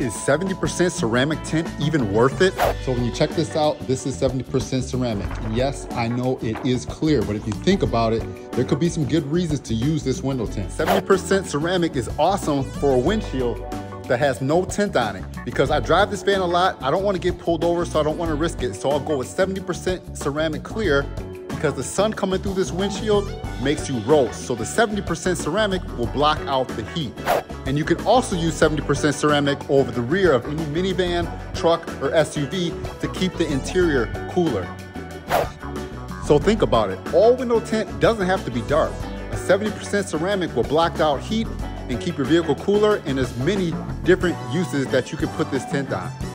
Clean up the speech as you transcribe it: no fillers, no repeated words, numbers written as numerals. is 70% ceramic tint even worth it? So when you check this out, this is 70% ceramic. Yes, I know it is clear, but if you think about it, there could be some good reasons to use this window tint. 70% ceramic is awesome for a windshield that has no tint on it. Because I drive this van a lot, I don't want to get pulled over, so I don't want to risk it. So I'll go with 70% ceramic clear, because the sun coming through this windshield makes you roast. So the 70% ceramic will block out the heat. And you can also use 70% ceramic over the rear of any minivan, truck, or SUV to keep the interior cooler. So think about it, all window tint doesn't have to be dark. A 70% ceramic will block out heat and keep your vehicle cooler, and there's many different uses that you can put this tint on.